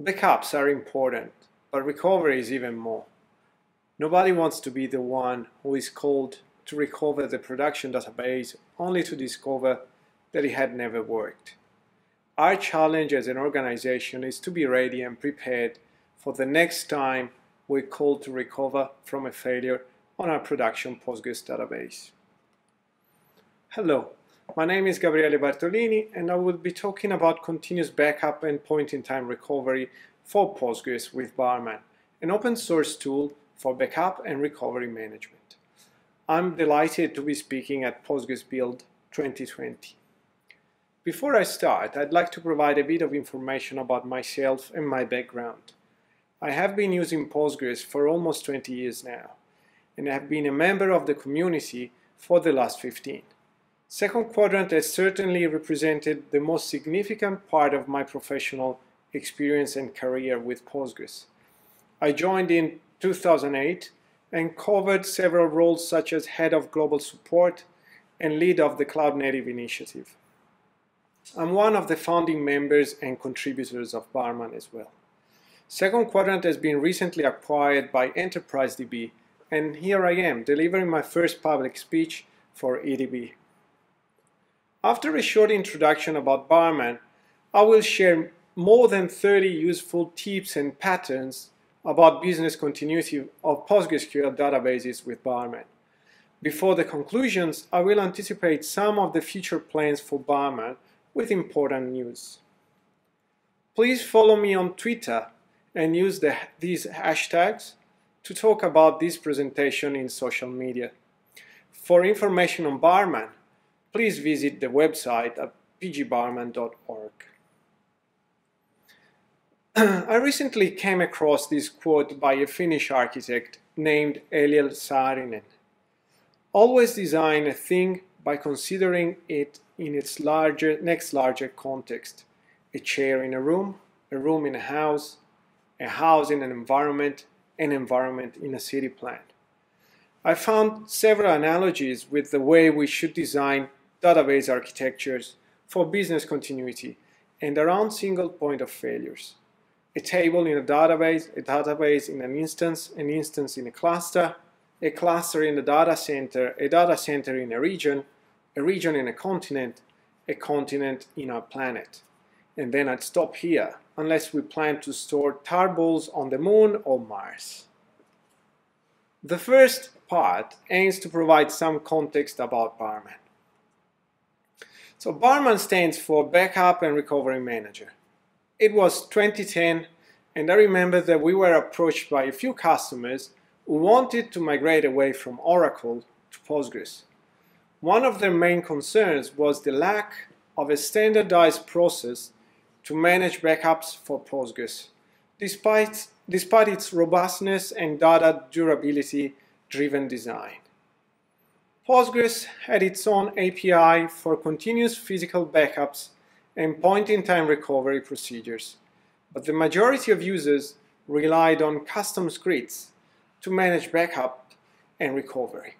Backups are important, but recovery is even more. Nobody wants to be the one who is called to recover the production database only to discover that it had never worked. Our challenge as an organization is to be ready and prepared for the next time we're called to recover from a failure on our production Postgres database. Hello, my name is Gabriele Bartolini and I will be talking about continuous backup and point-in-time recovery for Postgres with Barman, an open source tool for backup and recovery management. I'm delighted to be speaking at Postgres Build 2020. Before I start, I'd like to provide a bit of information about myself and my background. I have been using Postgres for almost 20 years now, and I have been a member of the community for the last 15. Second Quadrant has certainly represented the most significant part of my professional experience and career with Postgres. I joined in 2008 and covered several roles such as Head of Global Support and Lead of the Cloud Native Initiative. I'm one of the founding members and contributors of Barman as well. Second Quadrant has been recently acquired by EnterpriseDB, and here I am delivering my first public speech for EDB. After a short introduction about Barman, I will share more than 30 useful tips and patterns about business continuity of PostgreSQL databases with Barman. Before the conclusions, I will anticipate some of the future plans for Barman with important news. Please follow me on Twitter and use these hashtags to talk about this presentation in social media. For information on Barman, please visit the website at pgbarman.org. I recently came across this quote by a Finnish architect named Eliel Saarinen. Always design a thing by considering it in its next larger context. A chair in a room in a house in an environment in a city plan. I found several analogies with the way we should design database architectures for business continuity and around single point of failures. A table in a database in an instance in a cluster in a data center in a region in a continent in our planet. And then I'd stop here, unless we plan to store tarballs on the Moon or Mars. The first part aims to provide some context about Barman. So Barman stands for Backup and Recovery Manager. It was 2010, and I remember that we were approached by a few customers who wanted to migrate away from Oracle to Postgres. One of their main concerns was the lack of a standardized process to manage backups for Postgres, despite its robustness and data durability-driven design. Postgres had its own API for continuous physical backups and point-in-time recovery procedures, but the majority of users relied on custom scripts to manage backup and recovery,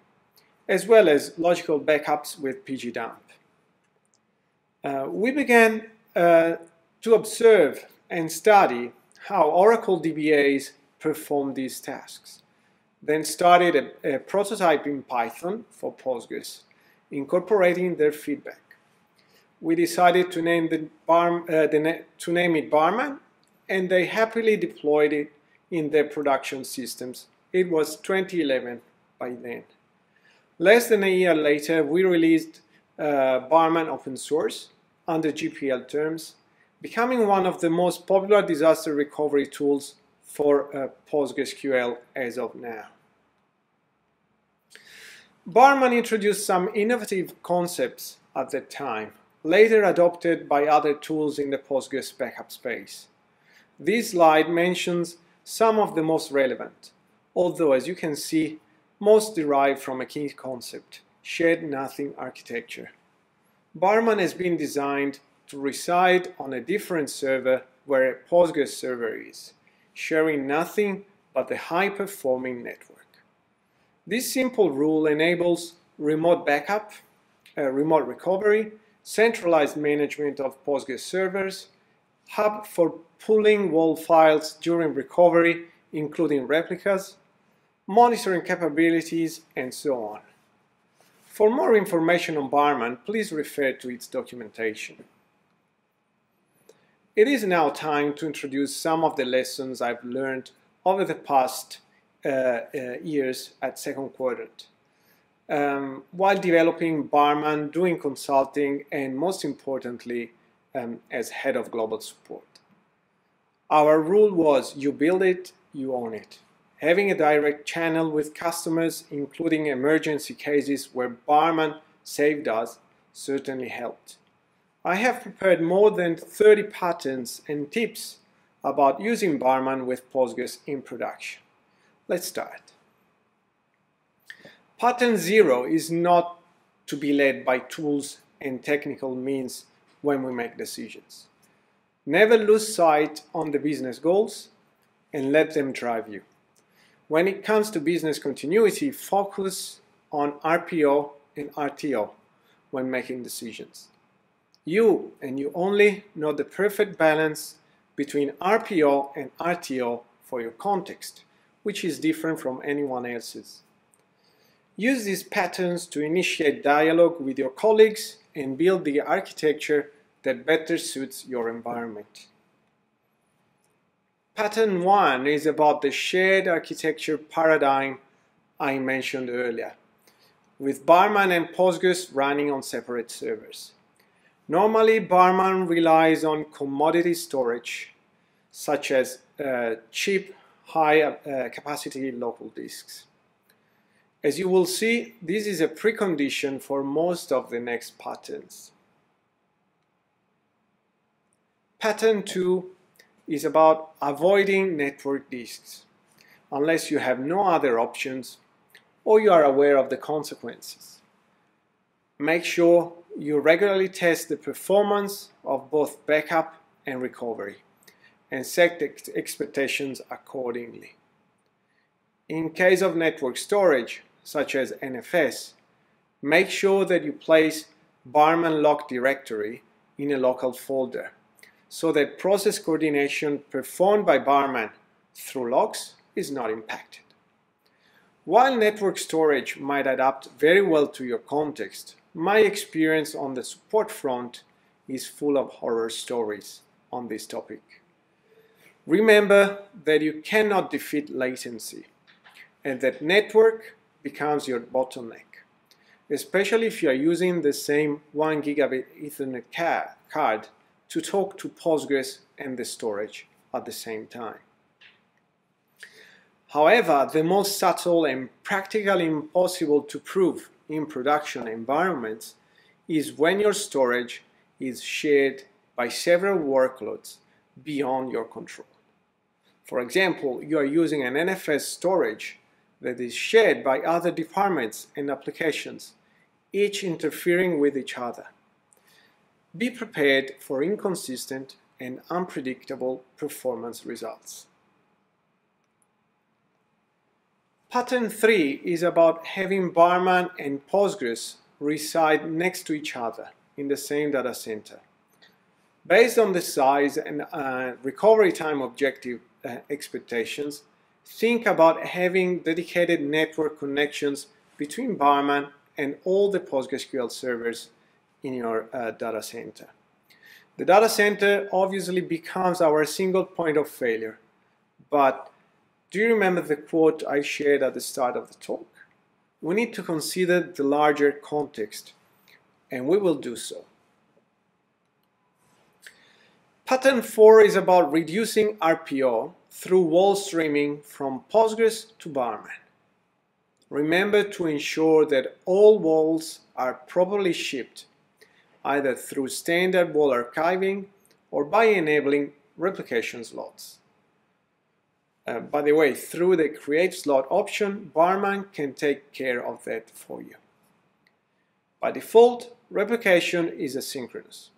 as well as logical backups with pg_dump. We began to observe and study how Oracle DBAs perform these tasks, then started a prototype in Python for Postgres, incorporating their feedback. We decided to name, it Barman, and they happily deployed it in their production systems. It was 2011 by then. Less than a year later, we released Barman open source under GPL terms, becoming one of the most popular disaster recovery tools for PostgreSQL as of now. Barman introduced some innovative concepts at that time, later adopted by other tools in the Postgres backup space. This slide mentions some of the most relevant, although as you can see, most derive from a key concept, shared nothing architecture. Barman has been designed to reside on a different server where a Postgres server is, sharing nothing but the high-performing network. This simple rule enables remote backup, remote recovery, centralized management of Postgres servers, hub for pulling wall files during recovery, including replicas, monitoring capabilities, and so on. For more information on Barman, please refer to its documentation. It is now time to introduce some of the lessons I've learned over the past years at Second Quadrant, while developing Barman, doing consulting, and most importantly, as head of global support. Our rule was, you build it, you own it. Having a direct channel with customers, including emergency cases where Barman saved us, certainly helped. I have prepared more than 30 patterns and tips about using Barman with Postgres in production. Let's start. Pattern 0 is not to be led by tools and technical means when we make decisions. Never lose sight on the business goals and let them drive you. When it comes to business continuity, focus on RPO and RTO when making decisions. You, and you only, know the perfect balance between RPO and RTO for your context, which is different from anyone else's. Use these patterns to initiate dialogue with your colleagues and build the architecture that better suits your environment. Pattern 1 is about the shared architecture paradigm I mentioned earlier, with Barman and Postgres running on separate servers. Normally, Barman relies on commodity storage, such as cheap, high-capacity local disks. As you will see, this is a precondition for most of the next patterns. Pattern 2 is about avoiding network disks, unless you have no other options or you are aware of the consequences. Make sure you regularly test the performance of both backup and recovery and set expectations accordingly. In case of network storage, such as NFS, make sure that you place Barman lock directory in a local folder so that process coordination performed by Barman through LOKS is not impacted. While network storage might adapt very well to your context, my experience on the support front is full of horror stories on this topic. Remember that you cannot defeat latency and that network becomes your bottleneck, especially if you are using the same 1 gigabit Ethernet card to talk to Postgres and the storage at the same time. However, the most subtle and practically impossible to prove in production environments is when your storage is shared by several workloads beyond your control. For example, you are using an NFS storage that is shared by other departments and applications, each interfering with each other. Be prepared for inconsistent and unpredictable performance results. Pattern 3 is about having Barman and Postgres reside next to each other in the same data center. Based on the size and recovery time objective expectations, think about having dedicated network connections between Barman and all the PostgreSQL servers in your data center. The data center obviously becomes our single point of failure, but do you remember the quote I shared at the start of the talk? We need to consider the larger context, and we will do so. Pattern 4 is about reducing RPO through wall streaming from Postgres to Barman. Remember to ensure that all walls are properly shipped, either through standard wall archiving or by enabling replication slots. By the way, through the create slot option, Barman can take care of that for you. By default, replication is asynchronous.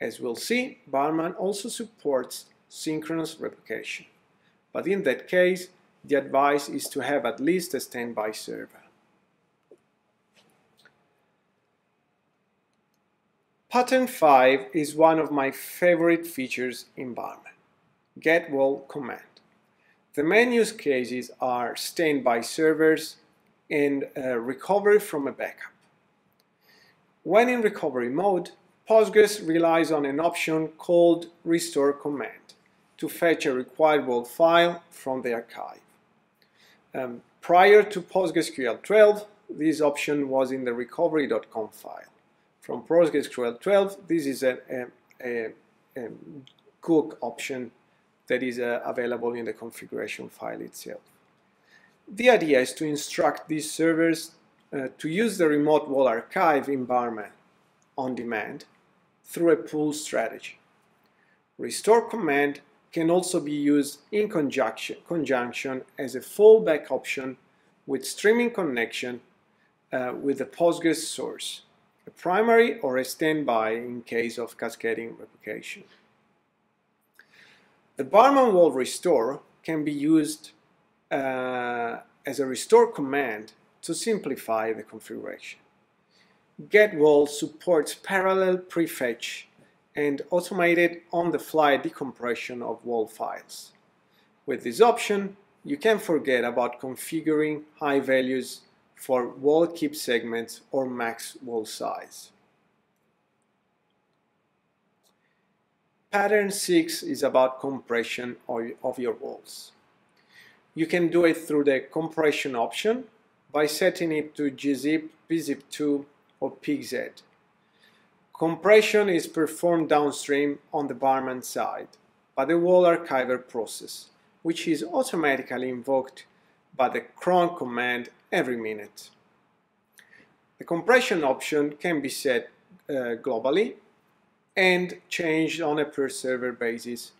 As we'll see, Barman also supports synchronous replication. But in that case, the advice is to have at least a standby server. Pattern 5 is one of my favorite features in Barman, get wall command. The main use cases are standby servers and recovery from a backup. When in recovery mode, Postgres relies on an option called restore command to fetch a required wall file from the archive. Prior to PostgreSQL 12, this option was in the recovery.conf file. From PostgreSQL 12, this is a cook option that is available in the configuration file itself. The idea is to instruct these servers to use the remote wall archive in Barman on demand through a pull strategy. Restore command can also be used in conjunction as a fallback option with streaming connection with the Postgres source, a primary or a standby in case of cascading replication. The Barman wall restore can be used as a restore command to simplify the configuration. Get wall supports parallel prefetch and automated on-the-fly decompression of wall files. With this option, you can forget about configuring high values for wall keep segments or max wall size. Pattern 6 is about compression of your walls. You can do it through the compression option by setting it to gzip, bzip2 or pigz. Compression is performed downstream on the Barman side by the wall archiver process, which is automatically invoked by the cron command every minute. The compression option can be set globally and changed on a per server basis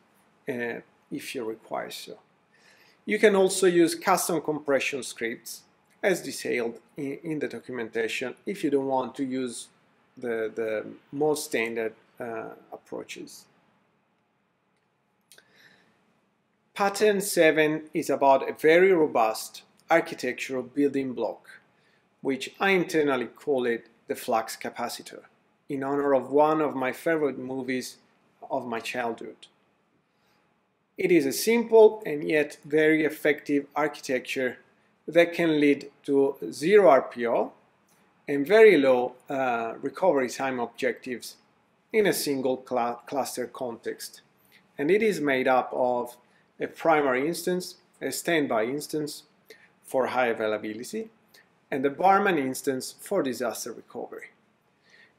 if you require so. You can also use custom compression scripts as detailed in the documentation if you don't want to use the more standard approaches. Pattern 7 is about a very robust architectural building block, which I internally call it the flux capacitor, in honor of one of my favorite movies of my childhood. It is a simple and yet very effective architecture that can lead to zero RPO and very low recovery time objectives in a single cluster context. And it is made up of a primary instance, a standby instance for high availability, and a Barman instance for disaster recovery.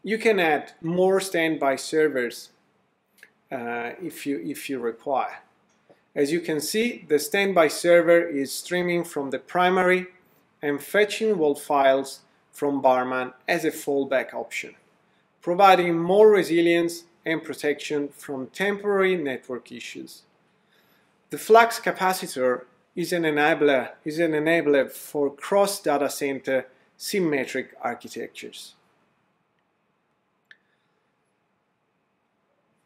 You can add more standby servers if you require. As you can see, the standby server is streaming from the primary and fetching wall files from Barman as a fallback option, providing more resilience and protection from temporary network issues. The flux capacitor is an enabler for cross-data center symmetric architectures.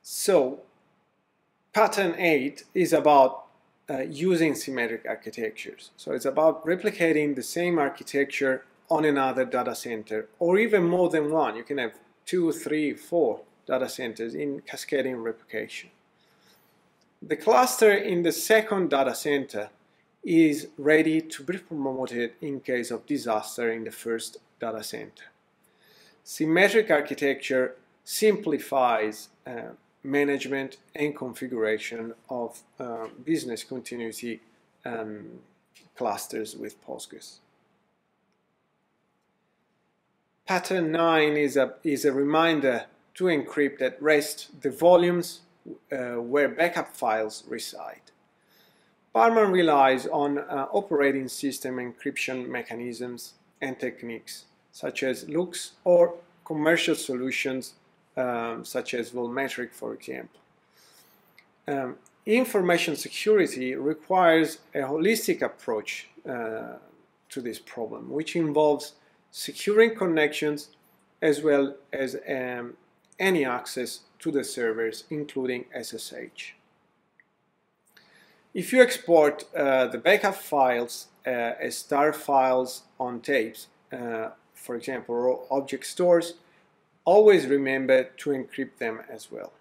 So, pattern 8 is about using symmetric architectures. So it's about replicating the same architecture on another data center, or even more than one. You can have 2, 3, 4 data centers in cascading replication. The cluster in the second data center is ready to be promoted in case of disaster in the first data center. Symmetric architecture simplifies management and configuration of business continuity clusters with Postgres. Pattern 9 is a reminder to encrypt at rest the volumes where backup files reside. Barman relies on operating system encryption mechanisms and techniques such as LUKS or commercial solutions such as Volmetric, for example. Information security requires a holistic approach to this problem, which involves securing connections as well as any access to the servers, including SSH. If you export the backup files as star files on tapes, for example, or object stores, always remember to encrypt them as well.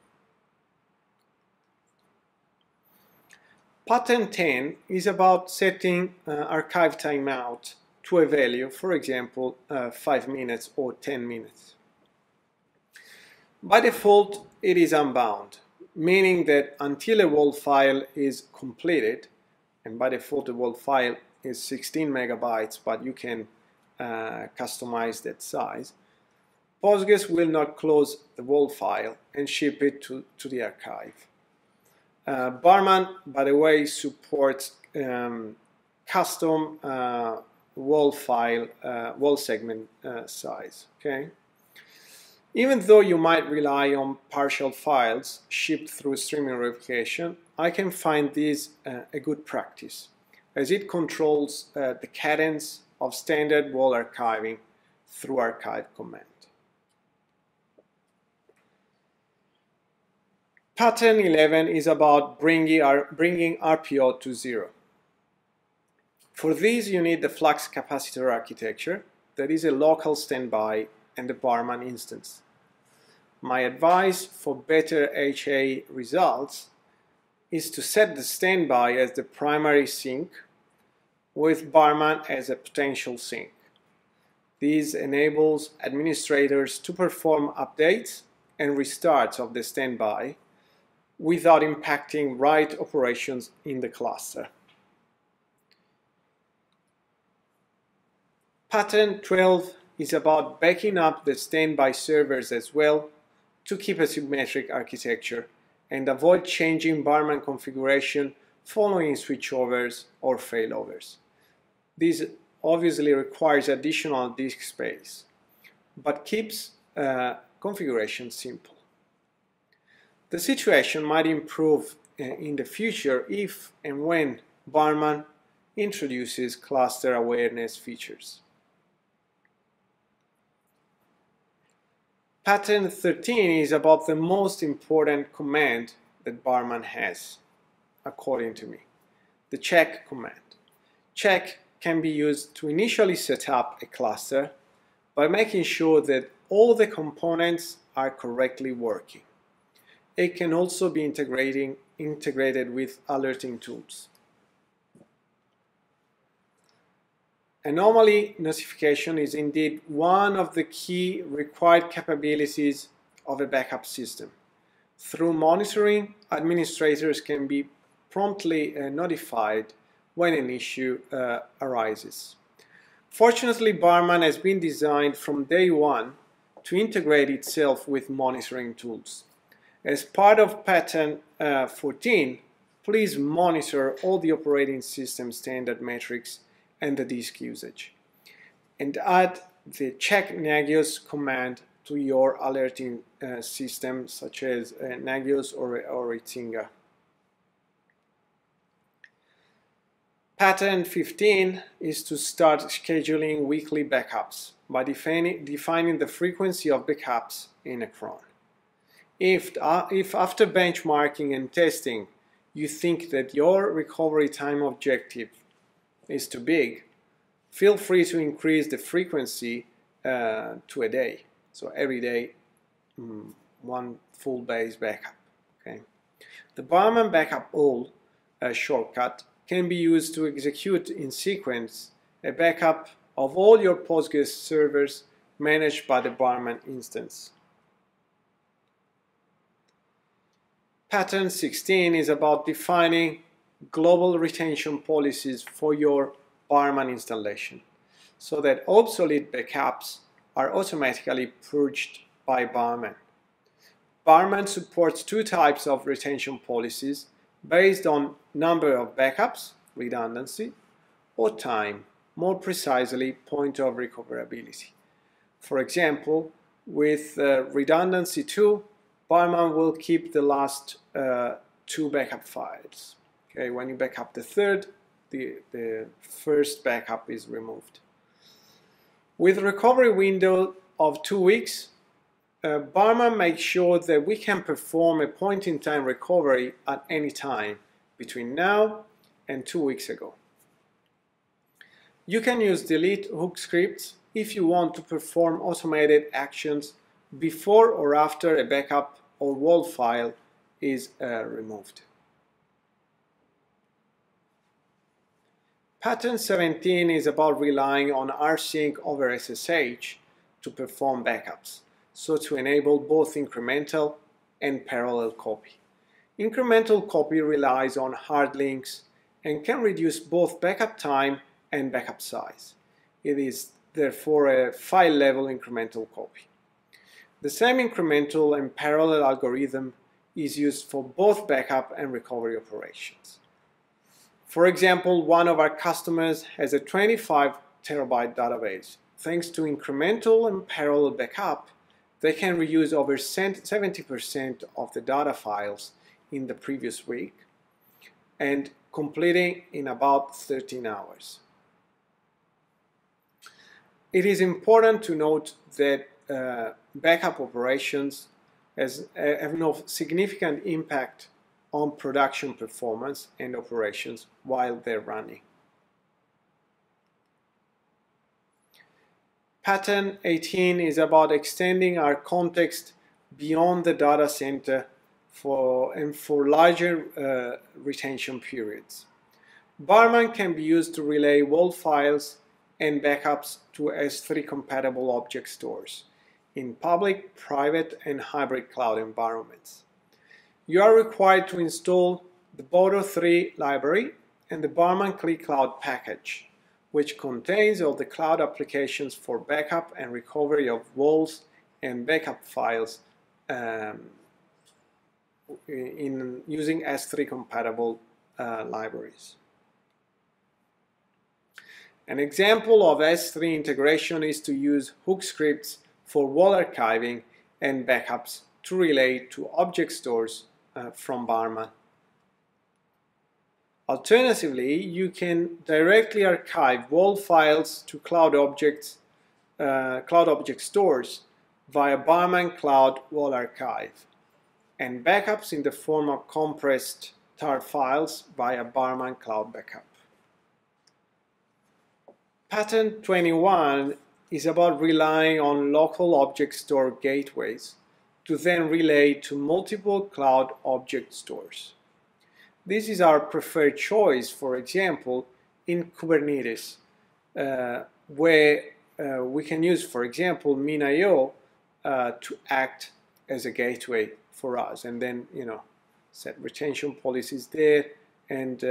Pattern 10 is about setting archive timeout to a value, for example, 5 minutes or 10 minutes. By default, it is unbound, meaning that until a world file is completed, and by default the world file is 16 megabytes, but you can customize that size, Postgres will not close the world file and ship it to the archive. Barman, by the way, supports custom world file, world segment size. Okay. Even though you might rely on partial files shipped through streaming replication, I can find this a good practice, as it controls the cadence of standard wall archiving through archive command. Pattern 11 is about bringing RPO to zero. For this, you need the flux capacitor architecture, that is a local standby, and the Barman instance. My advice for better HA results is to set the standby as the primary sync with Barman as a potential sync. This enables administrators to perform updates and restarts of the standby without impacting write operations in the cluster. Pattern 12 is about backing up the standby servers as well to keep a symmetric architecture and avoid changing Barman configuration following switchovers or failovers. This obviously requires additional disk space, but keeps configuration simple. The situation might improve in the future if and when Barman introduces cluster awareness features. Pattern 13 is about the most important command that Barman has, according to me, the check command. Check can be used to initially set up a cluster by making sure that all the components are correctly working. It can also be integrated with alerting tools. Anomaly notification is indeed one of the key required capabilities of a backup system. Through monitoring, administrators can be promptly notified when an issue arises. Fortunately, Barman has been designed from day one to integrate itself with monitoring tools. As part of pattern 14, please monitor all the operating system standard metrics and the disk usage, and add the check Nagios command to your alerting system, such as Nagios or Icinga. Pattern 15 is to start scheduling weekly backups by defining the frequency of backups in a cron. If after benchmarking and testing you think that your recovery time objective is too big, feel free to increase the frequency to a day. So every day, one full base backup. Okay. The Barman backup all shortcut can be used to execute in sequence a backup of all your Postgres servers managed by the Barman instance. Pattern 16 is about defining global retention policies for your Barman installation, so that obsolete backups are automatically purged by Barman. Barman supports two types of retention policies based on number of backups, redundancy, or time, more precisely point of recoverability. For example, with redundancy 2, Barman will keep the last two backup files. Okay, when you back up the third, the first backup is removed. With a recovery window of 2 weeks, Barman makes sure that we can perform a point-in-time recovery at any time between now and 2 weeks ago. You can use delete hook scripts if you want to perform automated actions before or after a backup or wall file is removed. Pattern 17 is about relying on rsync over SSH to perform backups, so to enable both incremental and parallel copy. Incremental copy relies on hard links and can reduce both backup time and backup size. It is therefore a file-level incremental copy. The same incremental and parallel algorithm is used for both backup and recovery operations. For example, one of our customers has a 25 TB database. Thanks to incremental and parallel backup, they can reuse over 70% of the data files in the previous week and completing in about 13 hours. It is important to note that backup operations have no significant impact on production performance and operations while they're running. Pattern 18 is about extending our context beyond the data center for larger retention periods. Barman can be used to relay wall files and backups to S3 compatible object stores in public, private, and hybrid cloud environments. You are required to install the boto3 library and the Barman cloud package, which contains all the cloud applications for backup and recovery of walls and backup files in using S3 compatible libraries. An example of S3 integration is to use hook scripts for wall archiving and backups to relate to object stores from Barman. Alternatively, you can directly archive wall files to cloud object stores via Barman Cloud Wall Archive, and backups in the form of compressed tar files via Barman Cloud Backup. Pattern 21 is about relying on local object store gateways to then relay to multiple cloud object stores. This is our preferred choice, for example, in Kubernetes, where we can use, for example, MinIO to act as a gateway for us, and then, you know, set retention policies there and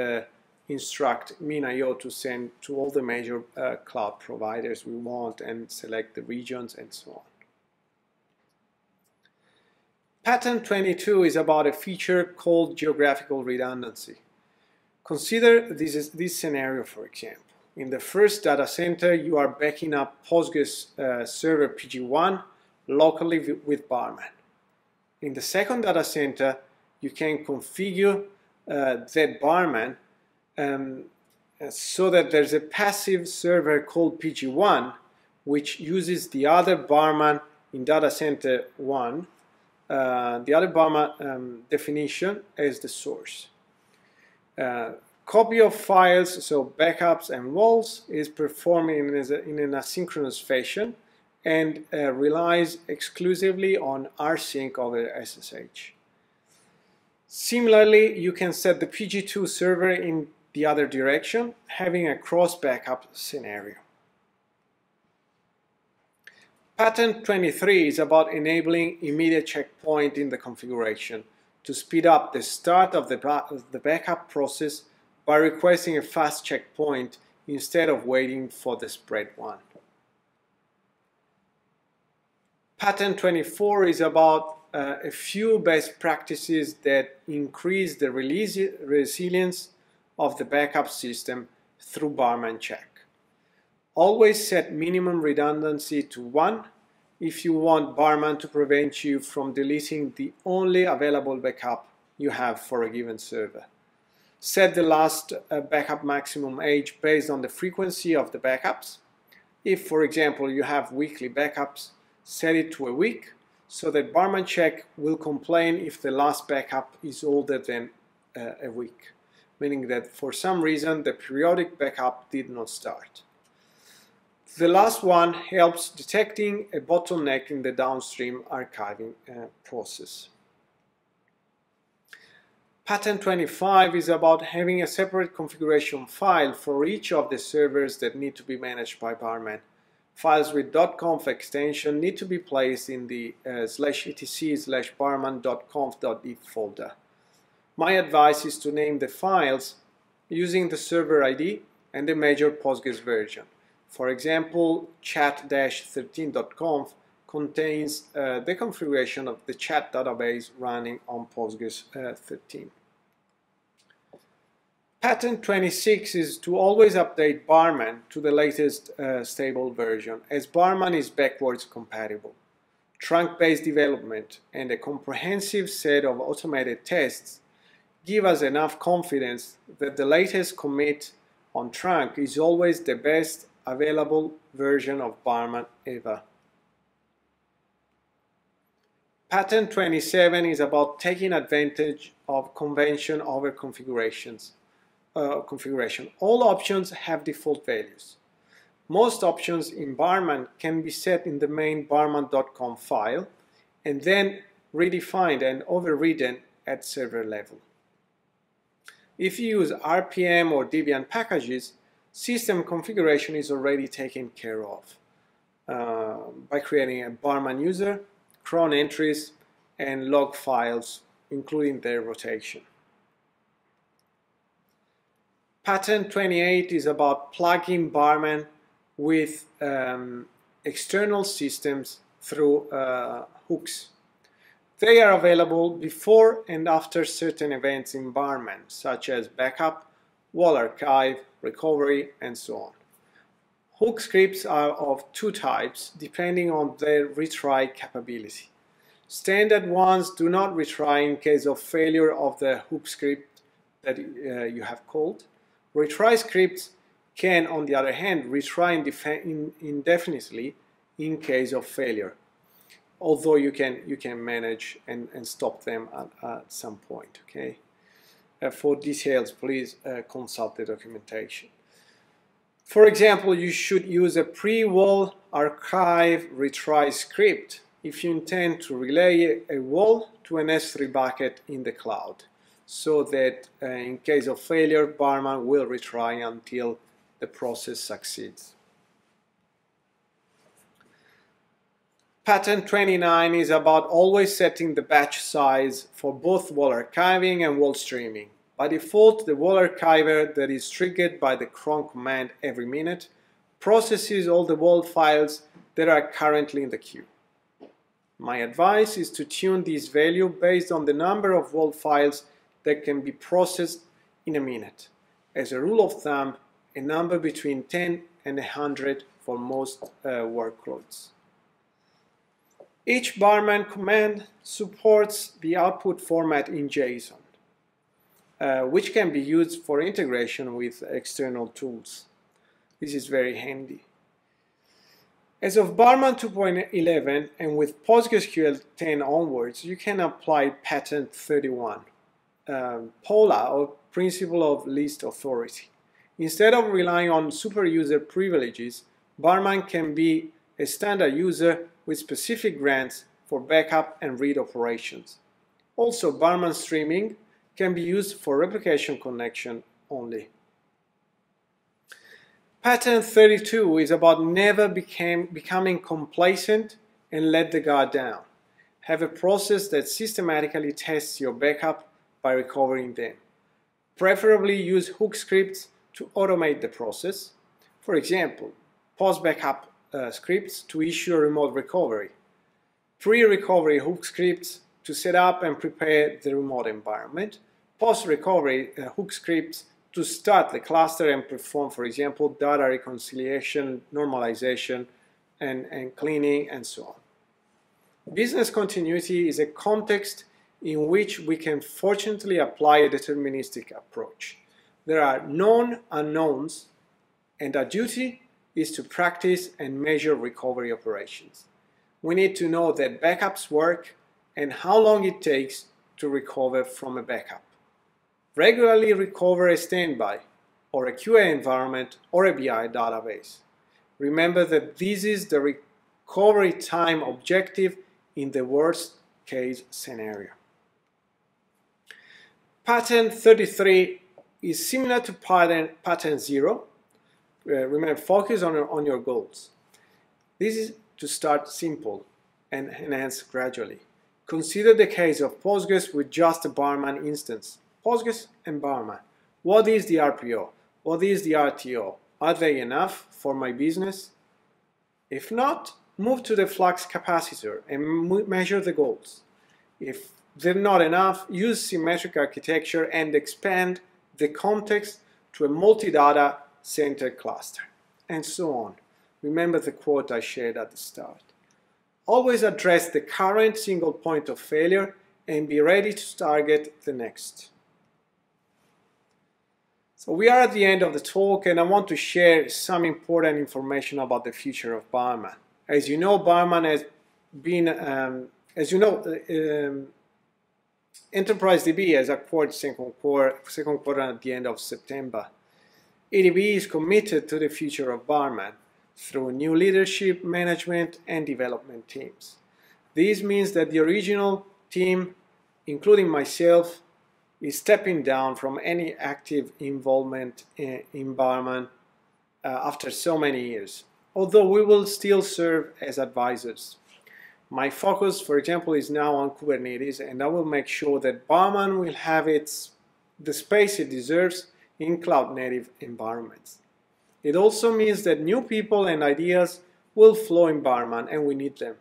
instruct MinIO to send to all the major cloud providers we want and select the regions and so on. Pattern 22 is about a feature called geographical redundancy. Consider this scenario, for example. In the first data center, you are backing up Postgres server PG1 locally with Barman. In the second data center, you can configure that Barman so that there's a passive server called PG1, which uses the other Barman in data center 1, the other Barman definition as the source. Copy of files, so backups and walls, is performed in an asynchronous fashion and relies exclusively on rsync over SSH. Similarly, you can set the PG2 server in the other direction, having a cross-backup scenario. Pattern 23 is about enabling immediate checkpoint in the configuration to speed up the start of the backup process by requesting a fast checkpoint instead of waiting for the spread one. Pattern 24 is about a few best practices that increase the resilience of the backup system through Barman check. Always set minimum redundancy to 1 if you want Barman to prevent you from deleting the only available backup you have for a given server. Set the last backup maximum age based on the frequency of the backups. If, for example, you have weekly backups, set it to a week so that Barman check will complain if the last backup is older than a week, meaning that for some reason the periodic backup did not start. The last one helps detecting a bottleneck in the downstream archiving process. Pattern 25 is about having a separate configuration file for each of the servers that need to be managed by Barman. Files with .conf extension need to be placed in the /etc/barman.conf.if folder. My advice is to name the files using the server ID and the major Postgres version. For example, chat-13.conf contains the configuration of the chat database running on Postgres 13. Pattern 26 is to always update Barman to the latest stable version, as Barman is backwards compatible. Trunk-based development and a comprehensive set of automated tests give us enough confidence that the latest commit on Trunk is always the best available version of Barman ever. Pattern 27 is about taking advantage of convention over configurations. All options have default values. Most options in Barman can be set in the main barman.conf file and then redefined and overridden at server level. If you use RPM or Debian packages, system configuration is already taken care of by creating a Barman user, cron entries, and log files, including their rotation. Pattern 28 is about plugging Barman with external systems through hooks. They are available before and after certain events in Barman, such as backup, wall archive, recovery, and so on. Hook scripts are of two types, depending on their retry capability. Standard ones do not retry in case of failure of the hook script that you have called. Retry scripts can, on the other hand, retry indefinitely in case of failure, although you can manage and stop them at some point. Okay. For details, please consult the documentation. For example, you should use a pre-wall archive retry script if you intend to relay a wall to an S3 bucket in the cloud, so that in case of failure, Barman will retry until the process succeeds. Pattern 29 is about always setting the batch size for both wall archiving and wall streaming. By default, the wall archiver that is triggered by the cron command every minute processes all the wall files that are currently in the queue. My advice is to tune this value based on the number of wall files that can be processed in a minute. As a rule of thumb, a number between 10 and 100 for most workloads. Each Barman command supports the output format in JSON, which can be used for integration with external tools. This is very handy. As of Barman 2.11 and with PostgreSQL 10 onwards, you can apply pattern 31. POLA, or principle of least authority. Instead of relying on superuser privileges, Barman can be a standard user with specific grants for backup and read operations. Also, Barman streaming can be used for replication connection only. Pattern 32 is about never becoming complacent and let the guard down. Have a process that systematically tests your backup by recovering them. Preferably use hook scripts to automate the process. For example, post-backup scripts to issue a remote recovery, pre-recovery hook scripts to set up and prepare the remote environment, post-recovery hook scripts to start the cluster and perform, for example, data reconciliation, normalization, and cleaning, and so on. Business continuity is a context in which we can fortunately apply a deterministic approach. There are known unknowns, and our duty is to practice and measure recovery operations. We need to know that backups work and how long it takes to recover from a backup. Regularly recover a standby, or a QA environment, or a BI database. Remember that this is the recovery time objective in the worst case scenario. Pattern 33 is similar to pattern 0. Remember, focus on your goals. This is to start simple and enhance gradually. Consider the case of Postgres with just a barman instance. Postgres and barman. What is the RPO? What is the RTO? Are they enough for my business? If not, move to the flux capacitor and measure the goals. If they're not enough, use symmetric architecture and expand the context to a multi-data center cluster, and so on. Remember the quote I shared at the start. Always address the current single point of failure and be ready to target the next. So we are at the end of the talk, and I want to share some important information about the future of Barman. As you know, Barman has been, EnterpriseDB has acquired Second Quadrant at the end of September. EDB is committed to the future of Barman through new leadership, management, and development teams. This means that the original team, including myself, is stepping down from any active involvement in Barman after so many years, although we will still serve as advisors. My focus, for example, is now on Kubernetes, and I will make sure that Barman will have the space it deserves in cloud-native environments. It also means that new people and ideas will flow in Barman, and we need them.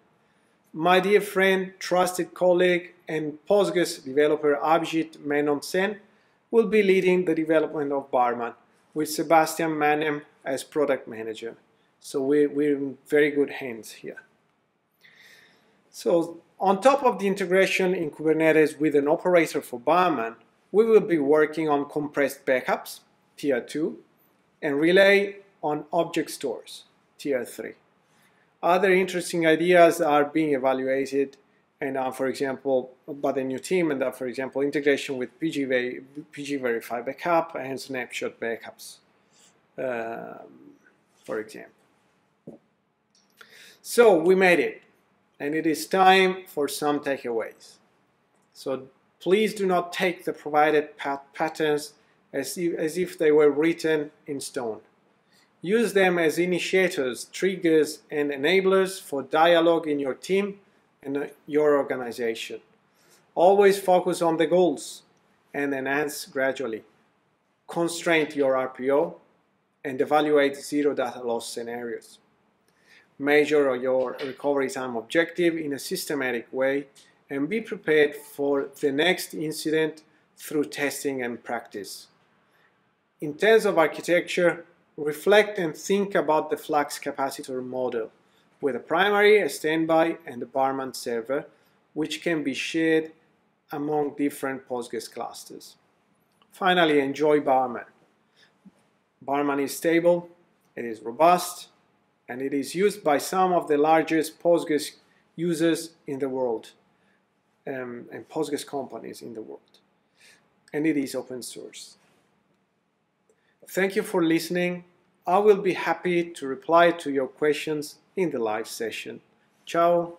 My dear friend, trusted colleague, and Postgres developer Abhijit Menon-Sen will be leading the development of Barman with Sebastian Mannem as product manager. So we're in very good hands here. So on top of the integration in Kubernetes with an operator for Barman, we will be working on compressed backups, tier 2, and relay on object stores, tier 3. Other interesting ideas are being evaluated and are, for example, by the new team, and are, for example, integration with PG Verify backup and snapshot backups, for example. So we made it, and it is time for some takeaways. So please do not take the provided patterns as if they were written in stone. Use them as initiators, triggers, and enablers for dialogue in your team and your organization. Always focus on the goals and enhance gradually. Constrain your RPO and evaluate zero data loss scenarios. Measure your recovery time objective in a systematic way and be prepared for the next incident through testing and practice. In terms of architecture, reflect and think about the flux capacitor model with a primary, a standby, and a barman server, which can be shared among different Postgres clusters. Finally, enjoy Barman. Barman is stable, it is robust, and it is used by some of the largest Postgres users in the world and Postgres companies in the world. And it is open source. Thank you for listening. I will be happy to reply to your questions in the live session. Ciao!